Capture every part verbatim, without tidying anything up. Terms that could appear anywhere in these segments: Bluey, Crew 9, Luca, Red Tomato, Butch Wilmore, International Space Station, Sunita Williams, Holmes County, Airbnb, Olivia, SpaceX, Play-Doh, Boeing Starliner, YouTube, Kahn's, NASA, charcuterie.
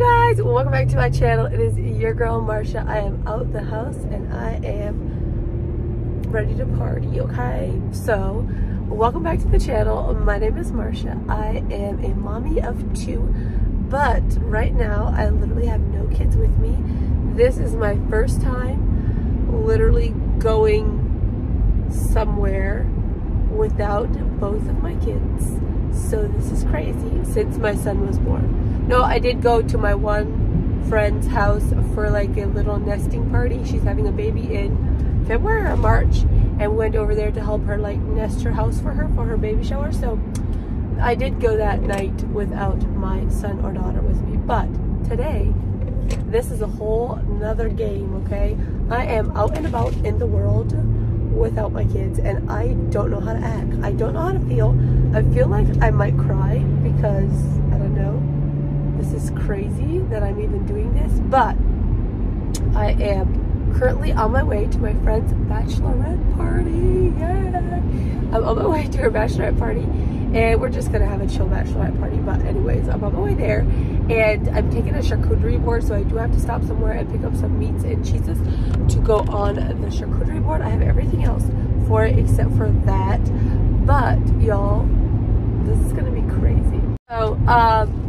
Hello guys, welcome back to my channel. It is your girl Marsha. I am out the house and I am ready to party, okay? So, welcome back to the channel. My name is Marsha. I am a mommy of two, but right now I literally have no kids with me. This is my first time literally going somewhere without both of my kids. So this is crazy since my son was born. No, I did go to my one friend's house for like a little nesting party. She's having a baby in February or March, and went over there to help her like nest her house for her for her baby shower. So I did go that night without my son or daughter with me. But today, this is a whole nother game, okay? I am out and about in the world without my kids, and I don't know how to act. I don't know how to feel. I feel like I might cry because, I don't know, this is crazy that I'm even doing this, but I am currently on my way to my friend's bachelorette party. Yeah. I'm on my way to her bachelorette party, and we're just gonna have a chill bachelorette party, but anyways, I'm on my way there, and I'm taking a charcuterie board, so I do have to stop somewhere and pick up some meats and cheeses to go on the charcuterie board. I have everything else for it except for that, but y'all, this is gonna be crazy. So, um,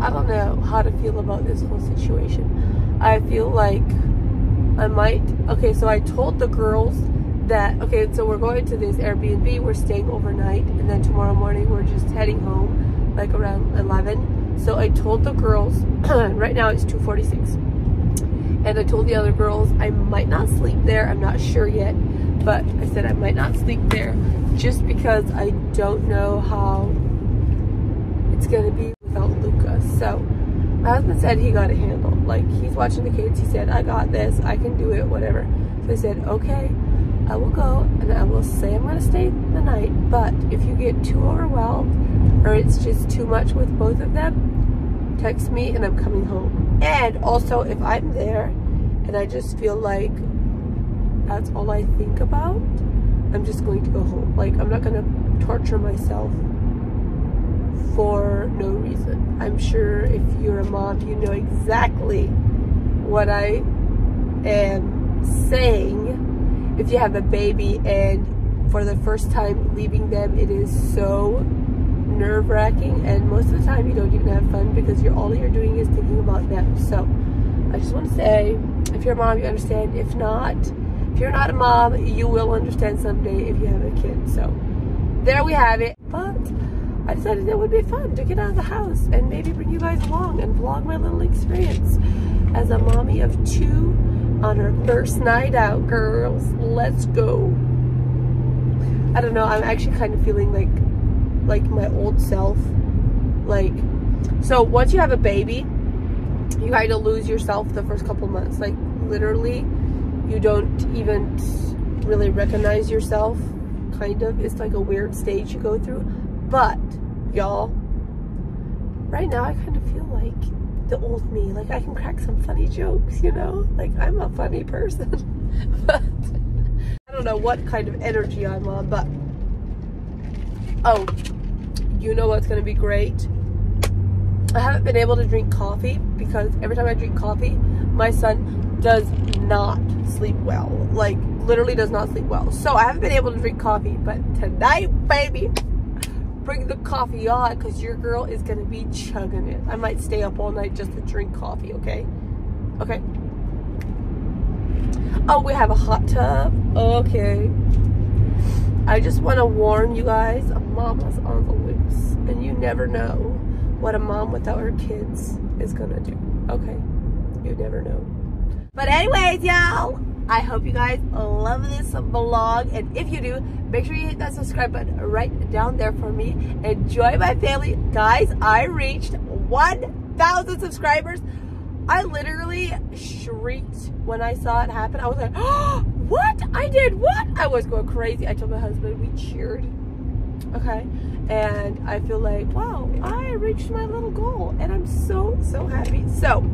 I don't know how to feel about this whole situation. I feel like I might, okay, so I told the girls that, okay, so we're going to this Airbnb, we're staying overnight, and then tomorrow morning we're just heading home, like around eleven. So I told the girls, right now it's two forty-six, and I told the other girls I might not sleep there, I'm not sure yet, but I said I might not sleep there just because I don't know how it's gonna be without Luca. So my husband said he got it handled, like he's watching the kids, he said I got this, I can do it, whatever. So I said okay, I will go, and I will say I'm going to stay the night, but if you get too overwhelmed or it's just too much with both of them, text me and I'm coming home. And also, if I'm there and I just feel like that's all I think about, I'm just going to go home. Like, I'm not going to torture myself for no reason. I'm sure if you're a mom, you know exactly what I am saying. If you have a baby and for the first time leaving them, it is so nerve-wracking, and most of the time you don't even have fun because you're all you're doing is thinking about them. So I just want to say, if you're a mom, you understand. If not, if you're not a mom, you will understand someday if you have a kid. So there we have it. But I decided it would be fun to get out of the house and maybe bring you guys along and vlog my little experience as a mommy of two on her first night out, girls. Let's go. I don't know, I'm actually kind of feeling like like my old self. Like, so once you have a baby, you kind of lose yourself the first couple months. Like, literally, you don't even really recognize yourself, kind of. It's like a weird stage you go through. But, y'all, right now I kind of feel like the old me. Like, I can crack some funny jokes, you know, like I'm a funny person. But I don't know what kind of energy I'm on, but oh, you know what's gonna be great? I haven't been able to drink coffee because every time I drink coffee, my son does not sleep well, like literally does not sleep well. So I haven't been able to drink coffee, but tonight, baby, bring the coffee on, because your girl is going to be chugging it. I might stay up all night just to drink coffee, okay? Okay. Oh, we have a hot tub. Okay. I just want to warn you guys, a mama's on the loose. And you never know what a mom without her kids is going to do, okay? You never know. But anyways, y'all, I hope you guys love this vlog, and if you do, make sure you hit that subscribe button right down there for me. Enjoy my family. Guys, I reached one thousand subscribers. I literally shrieked when I saw it happen. I was like, oh, what? I did what? I was going crazy. I told my husband, we cheered. Okay, and I feel like, wow, I reached my little goal, and I'm so, so happy. So,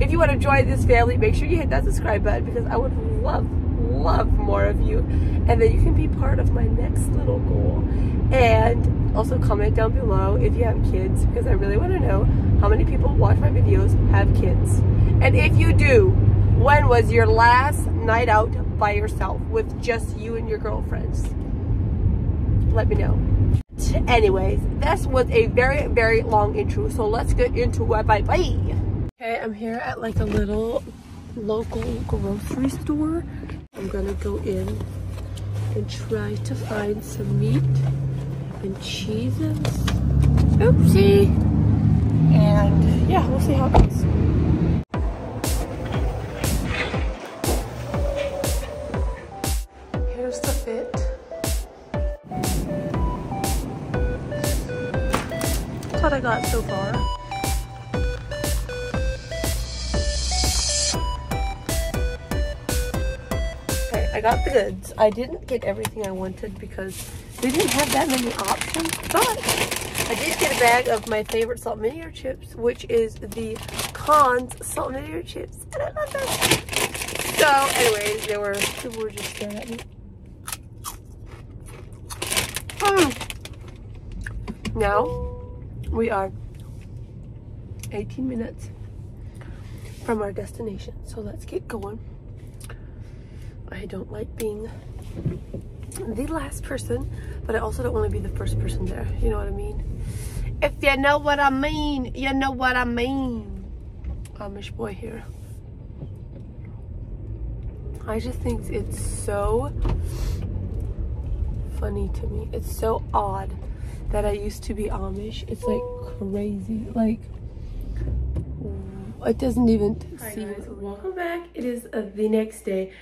if you want to join this family, make sure you hit that subscribe button, because I would love, love more of you. And then you can be part of my next little goal. And Also comment down below if you have kids, because I really want to know how many people watch my videos have kids. And if you do, when was your last night out by yourself with just you and your girlfriends? Let me know. Anyways, this was a very, very long intro, so let's get into what bye bye. Okay, I'm here at like a little local grocery store. I'm gonna go in and try to find some meat and cheeses. Oopsie! And yeah, we'll see how it goes. Here's the fit. That's what I got so far. Okay, I got the goods. I didn't get everything I wanted because we didn't have that many options, but I did get a bag of my favorite salt and vinegar chips, which is the Kahn's salt and vinegar chips, and I love them. So anyways, they were, people were just staring at me. Mm. Now, we are eighteen minutes from our destination, so let's get going. I don't like being the last person, but I also don't want to be the first person there. You know what I mean? If you know what I mean, you know what I mean. Amish boy here. I just think it's so funny to me. It's so odd that I used to be Amish. It's like crazy. Like, it doesn't even seem. Hi guys, welcome back. It is uh, the next day.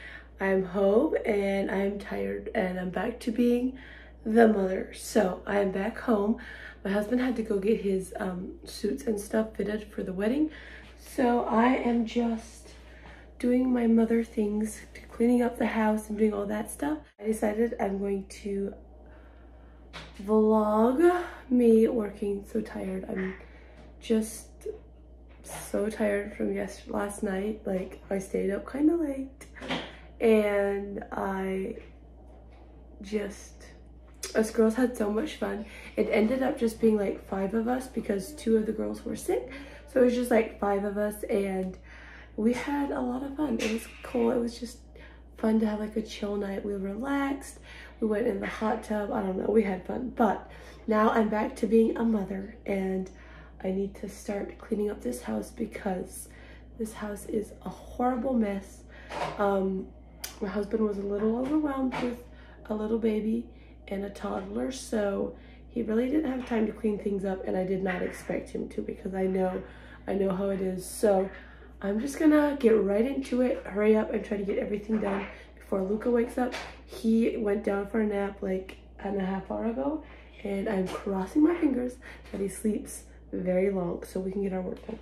I'm home and I'm tired and I'm back to being the mother. So I am back home. My husband had to go get his um, suits and stuff fitted for the wedding. So I am just doing my mother things, cleaning up the house and doing all that stuff. I decided I'm going to vlog me working. So tired. I'm just so tired from yesterday, last night. Like, I stayed up kind of late. And I just, us girls had so much fun. It ended up just being like five of us because two of the girls were sick. So it was just like five of us and we had a lot of fun. It was cool. It was just fun to have like a chill night. We relaxed. We went in the hot tub. I don't know. We had fun. But now I'm back to being a mother and I need to start cleaning up this house because this house is a horrible mess. Um, My husband was a little overwhelmed with a little baby and a toddler, so he really didn't have time to clean things up, and I did not expect him to because I know, I know how it is. So I'm just gonna get right into it, hurry up, and try to get everything done before Luca wakes up. He went down for a nap like an and a half hour ago, and I'm crossing my fingers that he sleeps very long so we can get our work done.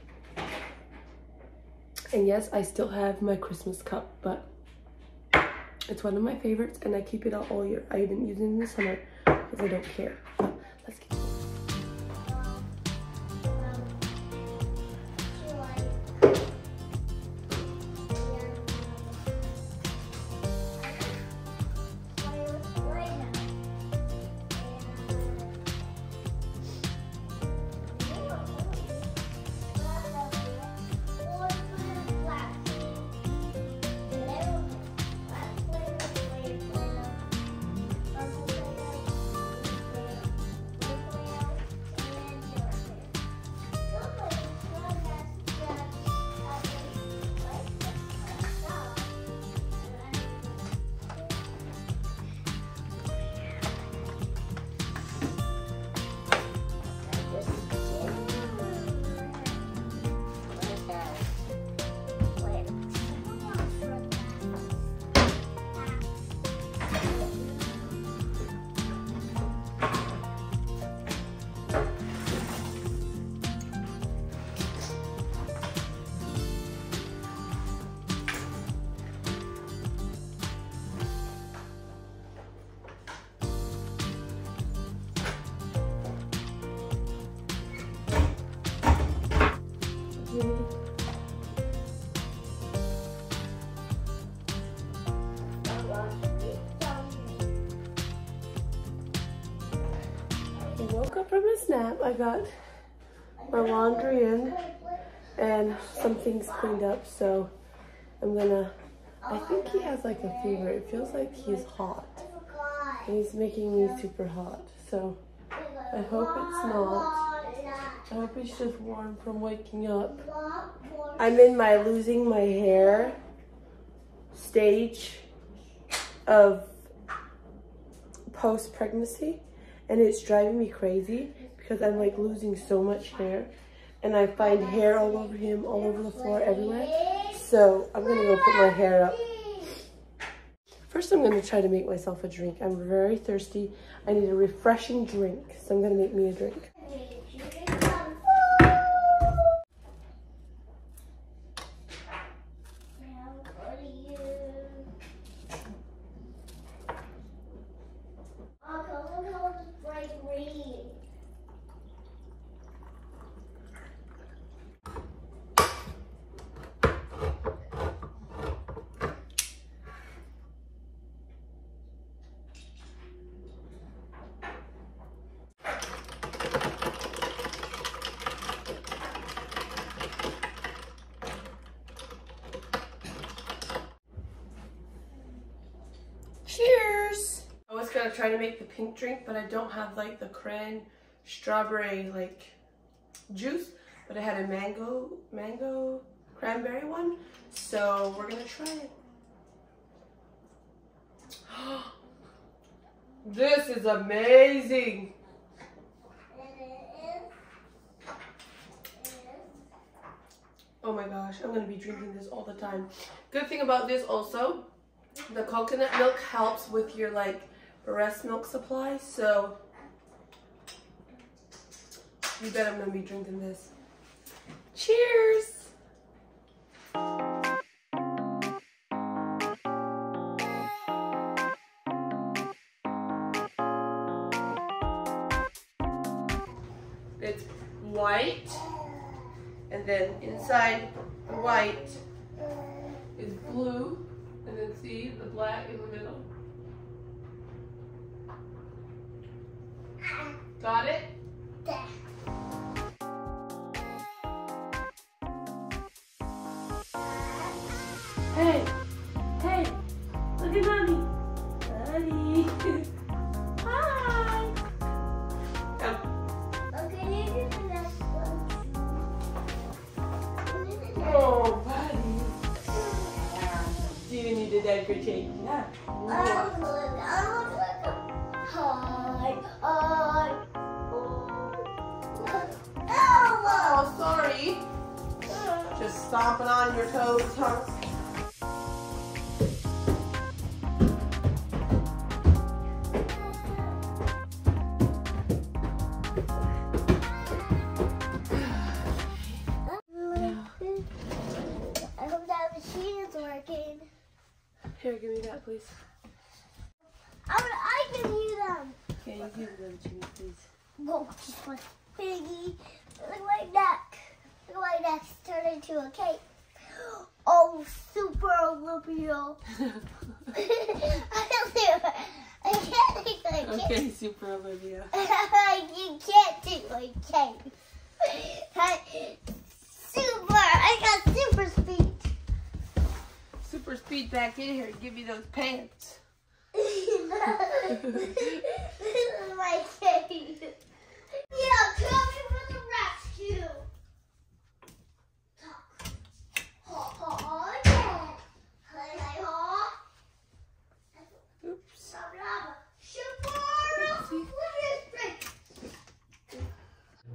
And yes, I still have my Christmas cup, but it's one of my favorites, and I keep it out all year. I even use it in the summer because I don't care. So, let's get from a nap. I got my laundry in and some things cleaned up, so I'm gonna, I think he has like a fever. It feels like he's hot. And he's making me super hot, so I hope it's not. I hope he's just warm from waking up. I'm in my losing my hair stage of post-pregnancy, and it's driving me crazy because I'm like losing so much hair, and I find hair all over him, all over the floor, everywhere. So I'm gonna go put my hair up. First, I'm gonna try to make myself a drink. I'm very thirsty. I need a refreshing drink, so I'm gonna make me a drink. I try to make the pink drink, but I don't have like the cran strawberry like juice, but I had a mango mango cranberry one, so we're gonna try it. This is amazing. Oh my gosh, I'm gonna be drinking this all the time. Good thing about this also, the coconut milk helps with your like breast milk supply, so you bet I'm gonna be drinking this. Cheers! It's white, and then inside the white is blue, and then see the black in the middle. Got it? Yeah. Hey, hey, look at mommy. Mommy. Hi. Okay, you do the next one. Oh, buddy. Do you need to decorate? Yeah. Hi. Hi. Oh, sorry. Just stomping on your toes, huh? I hope that machine is working. Here, give me that, please. I would, I can use them. Okay, you give them to me, please. Go, just one. Piggy, look like that. Look like that's turned into a cake. Oh, super Olivia. I don't do it. I can't do a cake. Okay, super Olivia. You can't do a cake. Super, I got super speed. Super speed back in here. Give me those pants. This is my cake. Yeah, come to the rescue. Oh, yeah. Oops.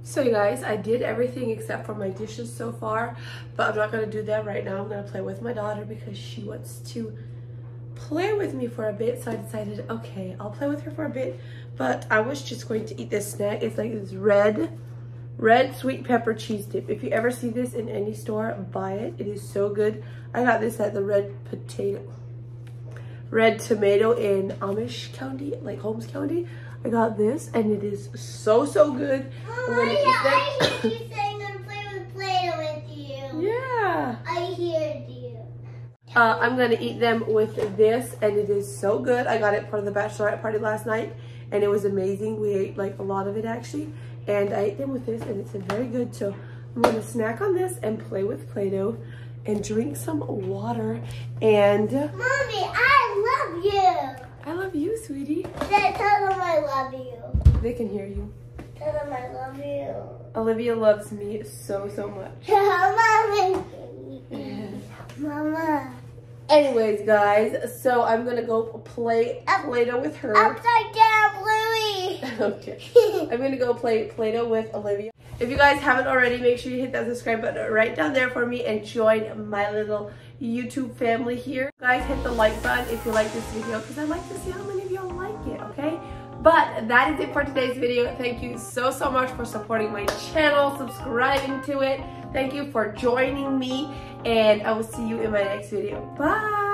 So you guys, I did everything except for my dishes so far, but I'm not going to do that right now. I'm going to play with my daughter because she wants to play with me for a bit, so I decided, okay, I'll play with her for a bit, but I was just going to eat this snack. It's like this red red sweet pepper cheese dip. If you ever see this in any store, buy it. It is so good. I got this at the Red Potato Red Tomato in Amish County, like Holmes County. I got this and it is so so good. Oh, I'm gonna yeah, eat that. I heard you saying I'm gonna play with Play-Doh with you. Yeah. I heard you. Uh, I'm going to eat them with this, and it is so good. I got it for the bachelorette party last night, and it was amazing. We ate like a lot of it actually, and I ate them with this, and it's very good. So I'm gonna snack on this and play with Play-Doh and drink some water. And Mommy, I love you. I love you, sweetie. Dad, tell them I love you. They can hear you. Tell them I love you. Olivia loves me so, so much. Mama. Mama. Anyways, guys, so I'm going to go play Play-Doh with her. Upside down, Bluey. Okay. I'm going to go play Play-Doh with Olivia. If you guys haven't already, make sure you hit that subscribe button right down there for me and join my little YouTube family here. Guys, hit the like button if you like this video, because I'd like to see how many of y'all like it, okay? But that is it for today's video. Thank you so, so much for supporting my channel, subscribing to it. Thank you for joining me, and I will see you in my next video. Bye!